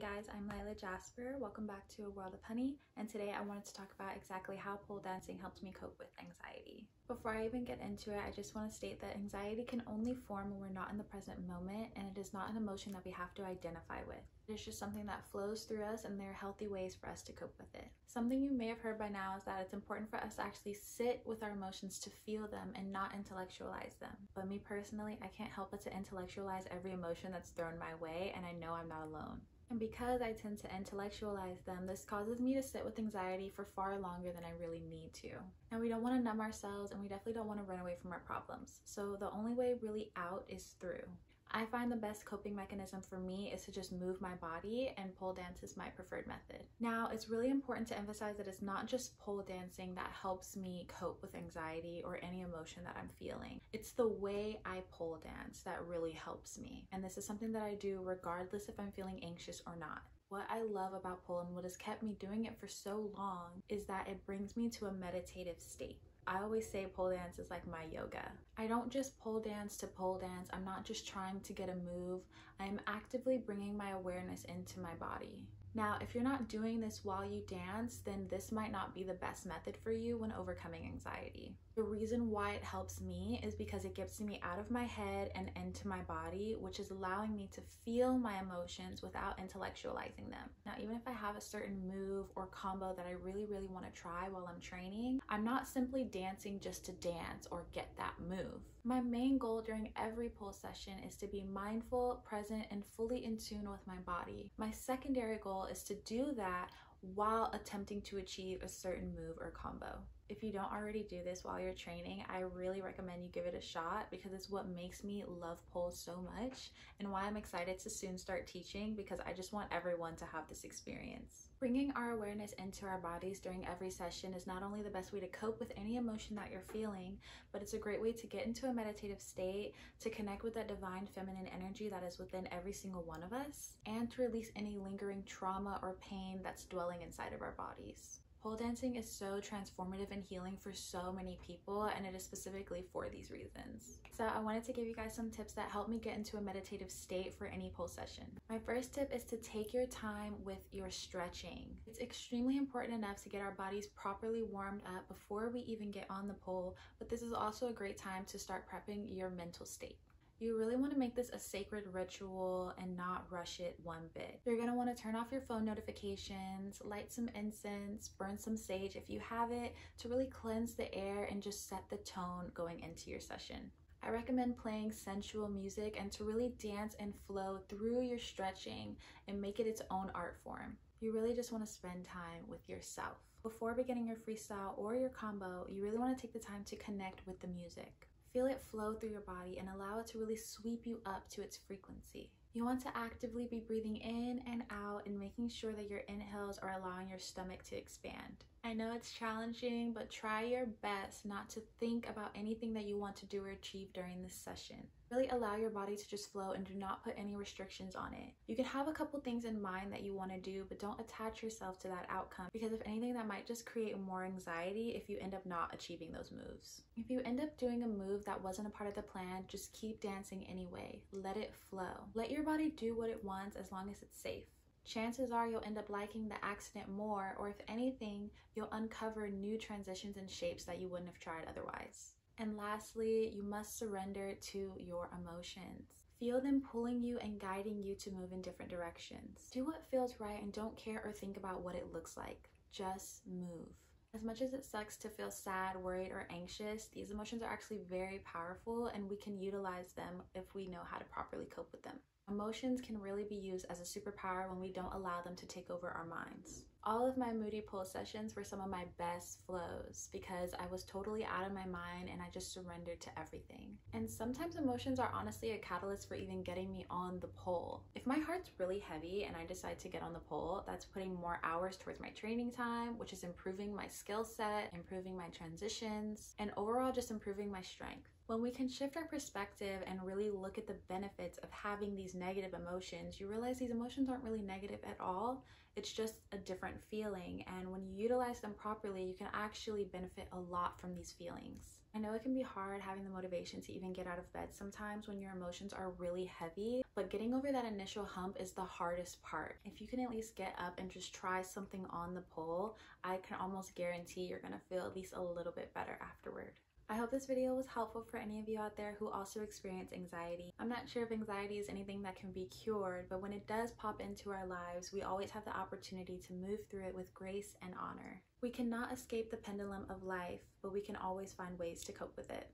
Hey guys, I'm Lila Jasper. Welcome back to A World of Honey, and today I wanted to talk about exactly how pole dancing helped me cope with anxiety. Before I even get into it, I just want to state that anxiety can only form when we're not in the present moment, and it is not an emotion that we have to identify with. It is just something that flows through us, and there are healthy ways for us to cope with it. Something you may have heard by now is that it's important for us to actually sit with our emotions to feel them and not intellectualize them. But me personally, I can't help but to intellectualize every emotion that's thrown my way, and I know I'm not alone. And because I tend to intellectualize them, this causes me to sit with anxiety for far longer than I really need to. Now, we don't want to numb ourselves, and we definitely don't want to run away from our problems. So the only way really out is through. I find the best coping mechanism for me is to just move my body, and pole dance is my preferred method. Now, it's really important to emphasize that it's not just pole dancing that helps me cope with anxiety or any emotion that I'm feeling. It's the way I pole dance that really helps me. And this is something that I do regardless if I'm feeling anxious or not. What I love about pole and what has kept me doing it for so long is that it brings me to a meditative state. I always say pole dance is like my yoga. I don't just pole dance to pole dance. I'm not just trying to get a move. I am actively bringing my awareness into my body. Now, if you're not doing this while you dance, then this might not be the best method for you when overcoming anxiety. The reason why it helps me is because it gets me out of my head and into my body, which is allowing me to feel my emotions without intellectualizing them. Now, even if I have a certain move or combo that I really want to try while I'm training, I'm not simply dancing just to dance or get that move. My main goal during every pole session is to be mindful, present, and fully in tune with my body. My secondary goal is to do that while attempting to achieve a certain move or combo. If you don't already do this while you're training, I really recommend you give it a shot because it's what makes me love pole so much and why I'm excited to soon start teaching, because I just want everyone to have this experience. Bringing our awareness into our bodies during every session is not only the best way to cope with any emotion that you're feeling, but it's a great way to get into a meditative state, to connect with that divine feminine energy that is within every single one of us, and to release any lingering trauma or pain that's dwelling inside of our bodies. Pole dancing is so transformative and healing for so many people, and it is specifically for these reasons. So I wanted to give you guys some tips that helped me get into a meditative state for any pole session. My first tip is to take your time with your stretching. It's extremely important enough to get our bodies properly warmed up before we even get on the pole, but this is also a great time to start prepping your mental state. You really want to make this a sacred ritual and not rush it one bit. You're going to want to turn off your phone notifications, light some incense, burn some sage if you have it, to really cleanse the air and just set the tone going into your session. I recommend playing sensual music and to really dance and flow through your stretching and make it its own art form. You really just want to spend time with yourself. Before beginning your freestyle or your combo, you really want to take the time to connect with the music. Feel it flow through your body and allow it to really sweep you up to its frequency. You want to actively be breathing in and out and making sure that your inhales are allowing your stomach to expand. I know it's challenging, but try your best not to think about anything that you want to do or achieve during this session. Really allow your body to just flow and do not put any restrictions on it. You can have a couple things in mind that you want to do, but don't attach yourself to that outcome, because if anything, that might just create more anxiety if you end up not achieving those moves. If you end up doing a move that wasn't a part of the plan, just keep dancing anyway. Let it flow. Let your body do what it wants as long as it's safe. Chances are you'll end up liking the accident more, or if anything, you'll uncover new transitions and shapes that you wouldn't have tried otherwise. And lastly, you must surrender to your emotions. Feel them pulling you and guiding you to move in different directions. Do what feels right and don't care or think about what it looks like. Just move. As much as it sucks to feel sad, worried, or anxious, these emotions are actually very powerful, and we can utilize them if we know how to properly cope with them. Emotions can really be used as a superpower when we don't allow them to take over our minds. All of my moody pole sessions were some of my best flows because I was totally out of my mind and I just surrendered to everything. And sometimes emotions are honestly a catalyst for even getting me on the pole. If my heart's really heavy and I decide to get on the pole, that's putting more hours towards my training time, which is improving my skill set, improving my transitions, and overall just improving my strength. When we can shift our perspective and really look at the benefits of having these negative emotions, you realize these emotions aren't really negative at all. It's just a different feeling, and when you utilize them properly, you can actually benefit a lot from these feelings. I know it can be hard having the motivation to even get out of bed sometimes when your emotions are really heavy, but getting over that initial hump is the hardest part. If you can at least get up and just try something on the pole, I can almost guarantee you're gonna feel at least a little bit better afterward. I hope this video was helpful for any of you out there who also experience anxiety. I'm not sure if anxiety is anything that can be cured, but when it does pop into our lives, we always have the opportunity to move through it with grace and honor. We cannot escape the pendulum of life, but we can always find ways to cope with it.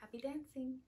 Happy dancing!